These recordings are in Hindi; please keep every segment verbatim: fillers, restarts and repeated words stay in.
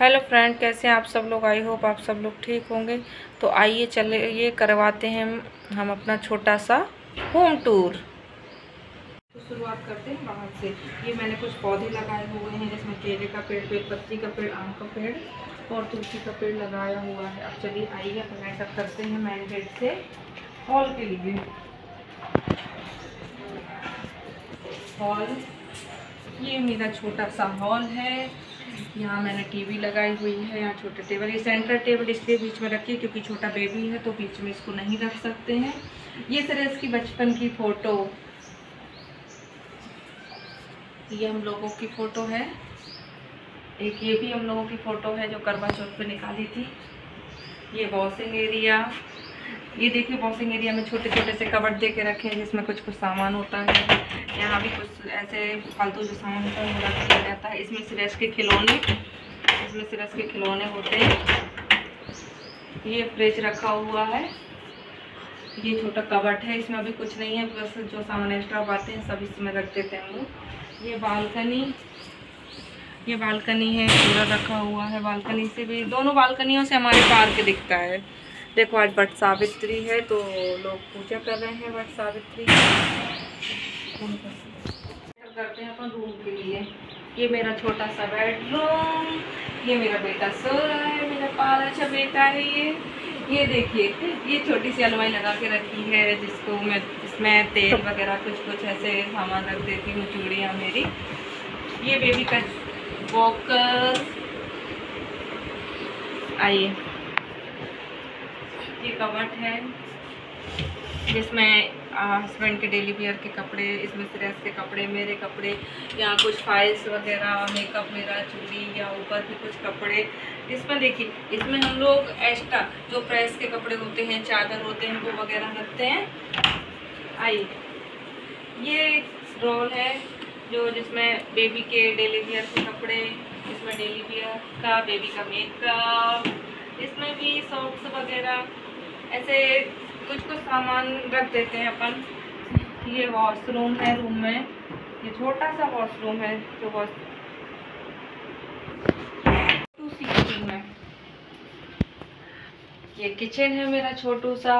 हेलो फ्रेंड, कैसे हैं आप सब लोग। आई होप आप सब लोग ठीक होंगे। तो आइए चले ये करवाते हैं हम अपना छोटा सा होम टूर। तो शुरुआत करते हैं बाहर से। ये मैंने कुछ पौधे लगाए हुए हैं जिसमें केले का पेड़, बेलपत्ती का पेड़, आम का पेड़ और तुलसी का पेड़ लगाया हुआ है। अब चलिए आइए अपना सब करते हैं मेन गेट से हॉल के लिए। हॉल, ये मेरा छोटा सा हॉल है। यहाँ मैंने टीवी लगाई हुई है। यहाँ छोटा टेबल, ये सेंटर टेबल इसलिए बीच में रखी है क्योंकि छोटा बेबी है तो बीच में इसको नहीं रख सकते हैं। ये सर इसकी बचपन की फ़ोटो, ये हम लोगों की फ़ोटो है। एक ये भी हम लोगों की फ़ोटो है जो करवा चौथ पे निकाली थी। ये वॉशिंग एरिया, ये देखिए वॉशिंग एरिया में छोटे छोटे से कबर्ड दे के रखे हैं जिसमें कुछ कुछ सामान होता है। यहाँ भी कुछ ऐसे फालतू जो सामान होता है वो रखा जाता है। इसमें सिरस के खिलौने, इसमें सिरस के खिलौने होते हैं। ये फ्रिज रखा हुआ है। ये छोटा कबर्ड है, इसमें अभी कुछ नहीं है, बस जो सामान एक्स्ट्रा पाते हैं सब इसमें रख देते हैं हम लोग। ये बालकनी, ये बालकनी है, कूलर रखा हुआ है। बालकनी से भी, दोनों बालकनियों से हमारे पार्क दिखता है। देखो आज वट सावित्री है तो लोग पूजा कर रहे हैं वट सावित्री। करते हैं अपन रूम के लिए। ये मेरा छोटा सा बेडरूम, ये मेरा बेटा सो रहा है, मेरा पाल अच्छा बेटा है। ये ये देखिए, ये छोटी सी अलमारी लगा के रखी है जिसको मैं, इसमें तेल वगैरह कुछ कुछ ऐसे सामान रख देती हूँ। चूड़ियाँ मेरी, ये बेबी का वॉकर। आइए, ये कबर्ड है जिसमें हस्बैंड के डेली वियर के कपड़े, इसमें सिरेस के कपड़े, मेरे कपड़े, यहाँ कुछ फाइल्स वगैरह, मेकअप मेरा, चूड़ी या ऊपर भी कुछ कपड़े। इसमें देखिए, इसमें हम लोग एक्स्ट्रा जो प्रेस के कपड़े होते हैं, चादर होते हैं, वो वगैरह रखते हैं। आइए, ये ड्रॉल है जो जिसमें बेबी के डेली वियर के कपड़े, इसमें डेली वियर का, बेबी का मेकअप, इसमें भी सॉक्स वगैरह ऐसे कुछ कुछ सामान रख देते हैं अपन। ये वॉशरूम है, रूम में ये छोटा सा वॉशरूम है जो वॉश टू सीटिंग है। ये किचन है मेरा छोटू सा,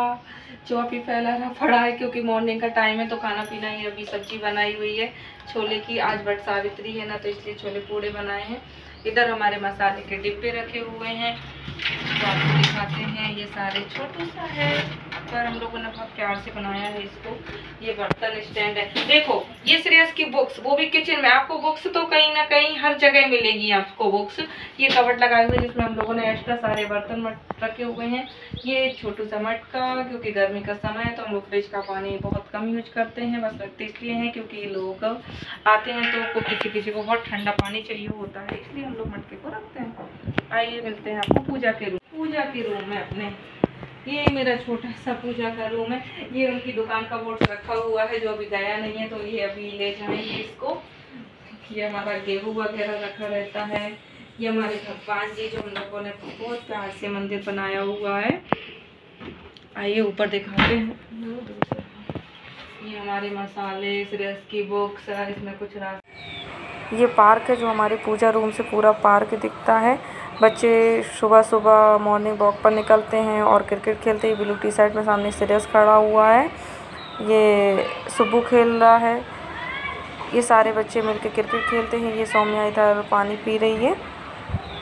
जो अभी फैला रहा पड़ा है क्योंकि मॉर्निंग का टाइम है तो खाना पीना ही। अभी सब्जी बनाई हुई है छोले की, आज वट सावित्री है ना तो इसलिए छोले पूड़े बनाए हैं। इधर हमारे मसाले के डिब्बे रखे हुए हैं तो आपको दिखाते हैं। ये सारे छोटू सा है पर हम लोगों ने बहुत प्यार से बनाया है इसको। ये बर्तन स्टैंड है, देखो ये श्रेयस की बुक्स, वो भी किचन में। आपको बुक्स तो कहीं ना कहीं हर जगह मिलेगी आपको बुक्स। ये कबर्ड लगाए हुए जिसमें हम लोगों ने एक्स्ट्रा सारे बर्तन रखे हुए हैं। ये छोटू सा मटका, क्योंकि गर्मी का समय है तो हम लोग फ्रिज का पानी बहुत कम यूज करते हैं, बस रखते इसलिए हैं क्योंकि लोग आते हैं तो किसी किसी को बहुत ठंडा पानी चाहिए होता है, इसलिए हम लोग मटके को रखते हैं। आइए मिलते हैं आपको पूजा के रूम, पूजा के रूम में अपने। ये मेरा छोटा सा पूजा का रूम है। ये उनकी दुकान का बोर्ड रखा हुआ है जो अभी गया नहीं है तो ये अभी ले जाएंगे इसको। ये हमारा गेहूँ वगैरह रखा रहता है। ये हमारे भगवान जी जो हम लोगों ने बहुत प्यार से मंदिर बनाया हुआ है। आइए ऊपर दिखाते हैं। ये हमारे मसाले, सिरस की बॉक्स, इसमें कुछ रास। ये पार्क है जो हमारे पूजा रूम से पूरा पार्क दिखता है। बच्चे सुबह सुबह मॉर्निंग वॉक पर निकलते हैं और क्रिकेट खेलते हैं। ब्लू टी शर्ट में सामने सिरस खड़ा हुआ है, ये सुबह खेल रहा है। ये सारे बच्चे मिलकर क्रिकेट खेलते हैं। ये सौम्या इधर पानी पी रही है।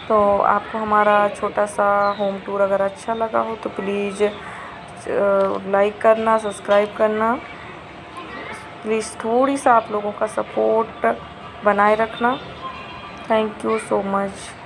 तो आपको हमारा छोटा सा होम टूर अगर अच्छा लगा हो तो प्लीज़ लाइक करना, सब्सक्राइब करना। प्लीज़ थोड़ी सा आप लोगों का सपोर्ट बनाए रखना। Thank you so much.